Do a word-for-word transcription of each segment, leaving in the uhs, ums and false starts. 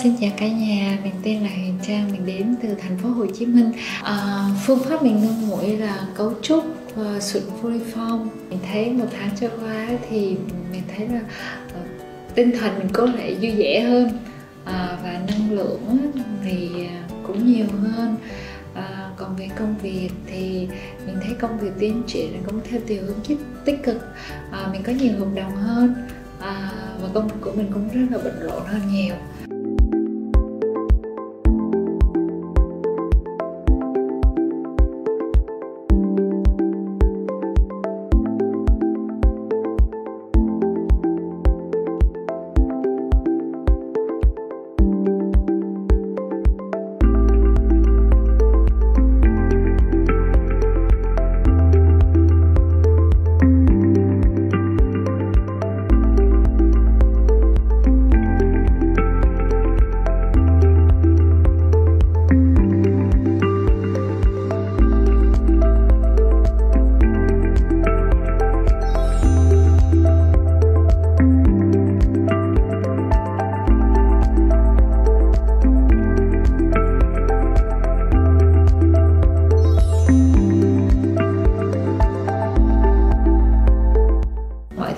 Xin chào cả nhà, mình tên là Huyền Trang, mình đến từ thành phố Hồ Chí Minh. À, phương pháp mình ngưng mũi là cấu trúc và sụn polyform. Mình thấy một tháng trôi qua thì mình thấy là uh, tinh thần mình có thể vui vẻ hơn, uh, và năng lượng thì cũng nhiều hơn. À, còn về công việc thì mình thấy công việc tiến triển là cũng theo chiều hướng tích cực, à, mình có nhiều hợp đồng hơn, à, và công việc của mình cũng rất là bận rộn hơn nhiều.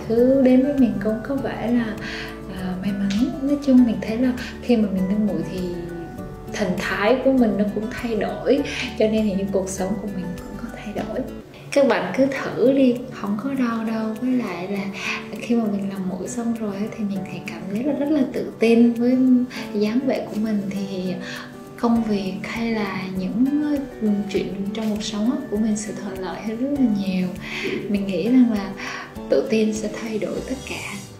Thứ đến với mình cũng có vẻ là uh, may mắn. Nói chung mình thấy là khi mà mình nâng mũi thì thần thái của mình nó cũng thay đổi, cho nên thì những cuộc sống của mình cũng có thay đổi. Các bạn cứ thử đi, không có đau đâu. Với lại là khi mà mình làm mũi xong rồi thì mình thấy cảm thấy là rất là tự tin với dáng vẻ của mình, thì công việc hay là những chuyện trong cuộc sống của mình sẽ thuận lợi hơn rất là nhiều. Mình nghĩ rằng là tự tin sẽ thay đổi tất cả.